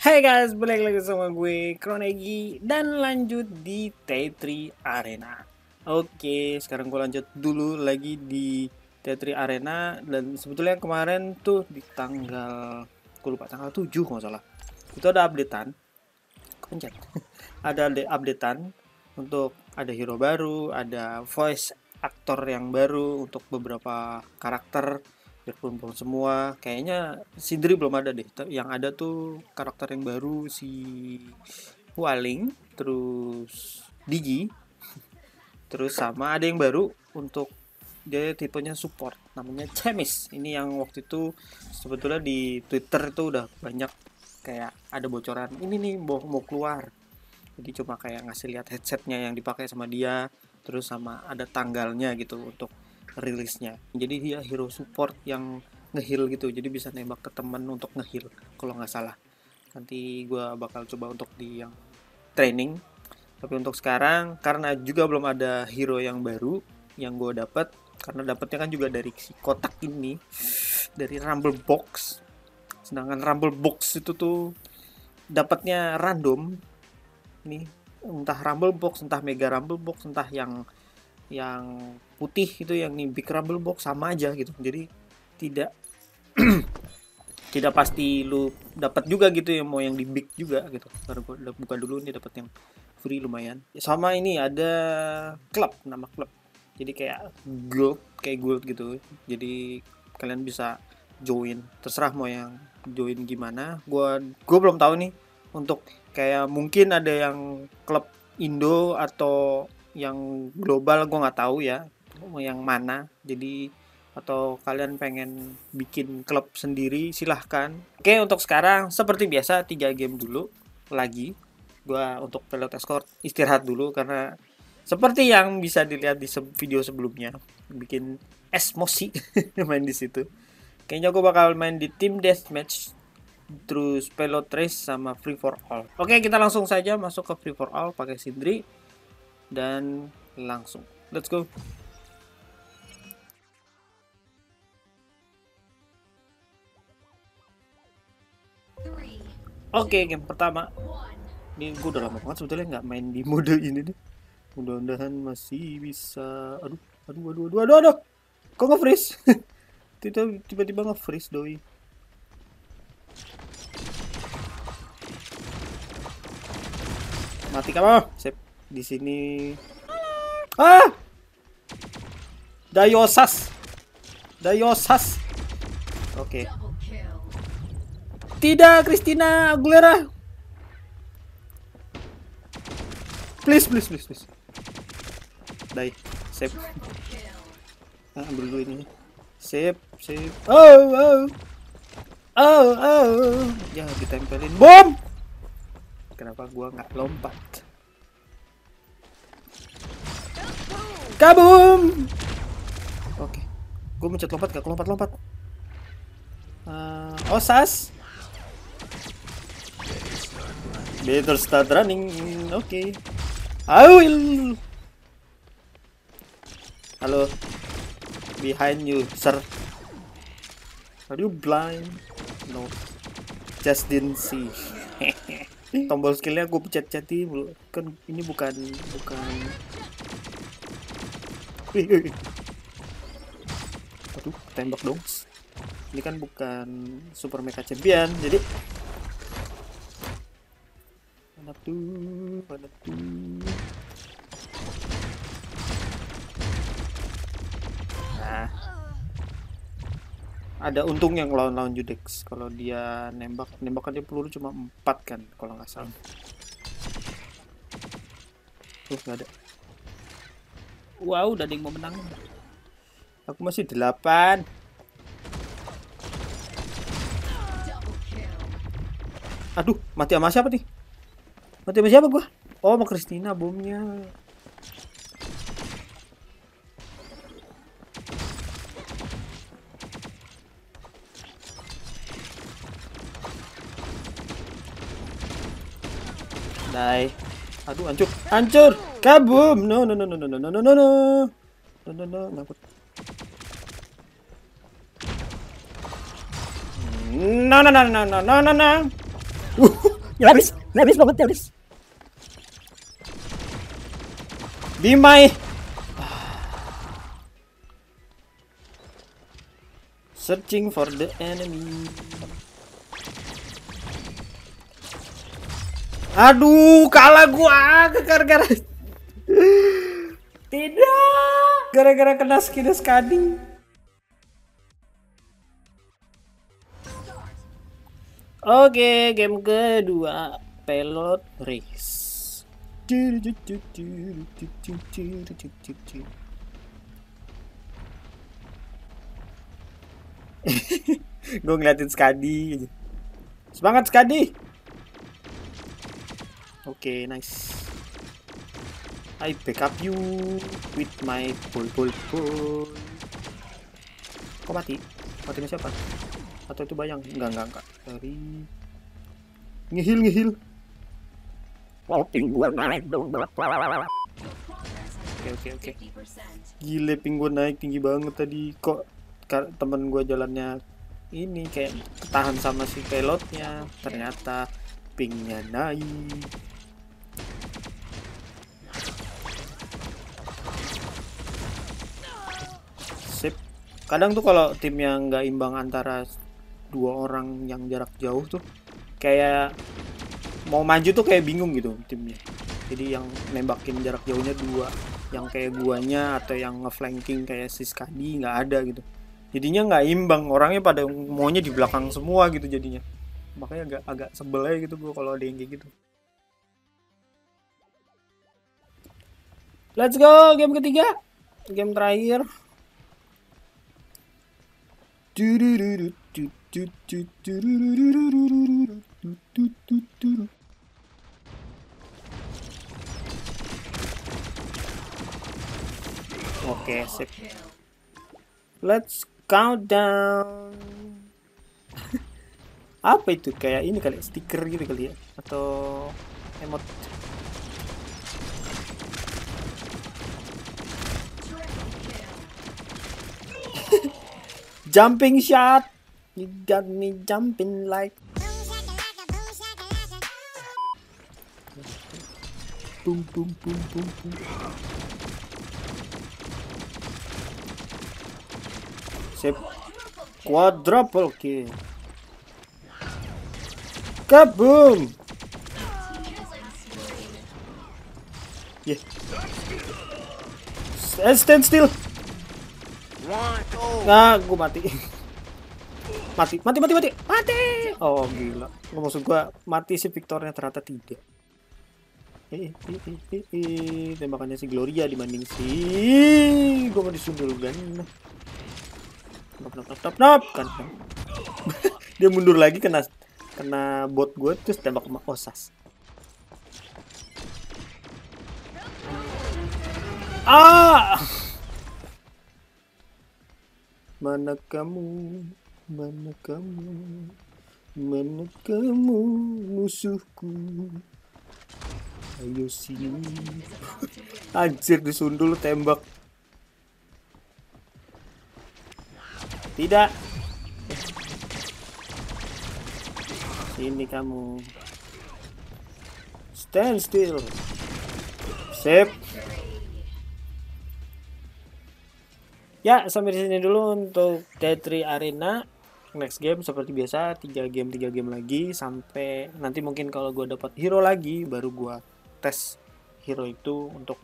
Hey guys, balik lagi sama gue Croneggy dan lanjut di T3 Arena. Oke, sekarang gue lanjut dulu lagi di T3 Arena, dan sebetulnya kemarin tuh di tanggal, gue lupa, tanggal 7 nggak salah, itu ada updatean, kepencet. Ada updatean untuk ada hero baru, ada voice actor yang baru untuk beberapa karakter. Belum semua, kayaknya Sindri belum ada deh. Yang ada tuh karakter yang baru, si Waling, terus Digi, terus sama ada yang baru untuk dia tipenya support, namanya Chemis. Ini yang waktu itu sebetulnya di Twitter tuh udah banyak kayak ada bocoran ini nih mau keluar, jadi cuma kayak ngasih lihat headsetnya yang dipakai sama dia, terus sama ada tanggalnya gitu untuk rilisnya. Jadi dia hero support yang ngeheal gitu, jadi bisa nembak ke temen untuk ngeheal kalau nggak salah. Nanti gua bakal coba untuk di yang training, tapi untuk sekarang karena juga belum ada hero yang baru yang gua dapat, karena dapatnya kan juga dari si kotak ini, dari Rumble Box. Sedangkan Rumble Box itu tuh dapatnya random nih, entah Rumble Box, entah Mega Rumble Box, entah yang putih itu, yang nih Big Rumble Box, sama aja gitu. Jadi tidak pasti lu dapat juga gitu, yang mau yang di big juga gitu. Baru buka dulu nih, dapat yang free lumayan. Sama ini ada klub, nama klub. Jadi kayak gold gitu. Jadi kalian bisa join, terserah mau yang join gimana. Gua belum tahu nih, untuk kayak mungkin ada yang klub Indo atau yang global, gue nggak tahu ya yang mana. Jadi atau kalian pengen bikin klub sendiri, silahkan. Oke, untuk sekarang seperti biasa 3 game dulu lagi. Gue untuk Pilot Escort istirahat dulu, karena seperti yang bisa dilihat di video sebelumnya, bikin esmosi main di situ. Kayaknya gue bakal main di Team Deathmatch, terus Pilot Race, sama Free for All. Oke, kita langsung saja masuk ke Free for All pakai Sindri. Dan langsung, let's go. Oke, game pertama. Ini gue udah lama banget sebetulnya nggak main di mode ini deh. Mudah-mudahan masih bisa. Aduh. Kok nge-freeze? Tiba-tiba nge-freeze doi. Mati kamu. Sip. Di sini, Dayosas, oke. Tidak, Christina Aguilera, please. Day, save. Ambil dulu ini, save. Oh. Jangan ditempelin. Boom. Kenapa gua nggak lompat? Kabum. Oke, gue mencet lompat gak lompat. Osas. Better start running. Oke. Awil. Halo. Behind you, sir. Are you blind? No. Just didn't see. Tombol skillnya gue pencet-ceti, kan ini bukan. Aduh, tembak dong. Ini kan bukan Super Mega Champion, jadi mana tuh. Nah, ada untung yang lawan Judex. Kalau dia nembak dia peluru cuma 4 kan, kalau nggak salah. Nggak ada. Wow, udah ada yang mau menang. Aku masih 8. Aduh, mati sama siapa nih? Mati sama siapa gua? Oh, sama Christina bomnya. Dai. Aduh, hancur. Kabum. No. Ya habis, banget, ya habis. Dimai. Searching for the enemy. Aduh, kalah gua gara-gara tidak, gara-gara kena skin Skadi. Oke, game kedua Pelot Race. Gue ngeliatin Skadi. Semangat Skadi. Oke, nice. I pick up you with my pull. Kok mati? Matinya siapa? Atau itu bayang? Enggak. Dari ngehil. Oke. Gile ping gue naik tinggi banget tadi. Kok temen gue jalannya ini kayak tahan sama si pelotnya. Ternyata pingnya naik. Sip. Kadang tuh kalau tim yang nggak imbang antara dua orang yang jarak jauh tuh kayak mau maju tuh kayak bingung gitu timnya. Jadi yang nembakin jarak jauhnya dua, yang kayak guanya atau yang ngeflanking kayak si Skadi nggak ada gitu. Jadinya nggak imbang, orangnya pada maunya di belakang semua gitu jadinya. Makanya agak sebel aja gitu gue kalau ada yang kayak gitu. Let's go, game ketiga, game terakhir. Oke, sip. Let's countdown. Apa itu, kayak ini kali, stiker gitu kali ya, atau emot. Jumping shot, you got me jumping like boom. Sip, quadruple kill. Kaboom! Yeah. Stand still. Nah, gue mati. Mati. Oh gila. Maksud gue mati si Victornya, ternyata tidak. Tembakannya si Gloria dibanding si gue mau disundul kan. Nop. Kan. Dia mundur lagi kena bot gue, terus tembak sama Osas. Ah, mana kamu musuhku, ayo sini. Anjir, disundul tembak. Tidak. Ini kamu. Stand still. Sip. Ya, sampai di sini dulu untuk T3 Arena. Next game seperti biasa 3 game lagi sampai nanti mungkin kalau gua dapat hero lagi baru gua tes hero itu untuk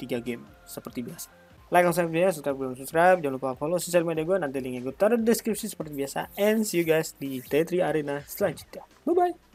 3 game seperti biasa. Like on subscribe, jangan lupa follow sosial media gue, nanti linknya gue taruh di deskripsi seperti biasa, and see you guys di T3 Arena selanjutnya. Bye bye.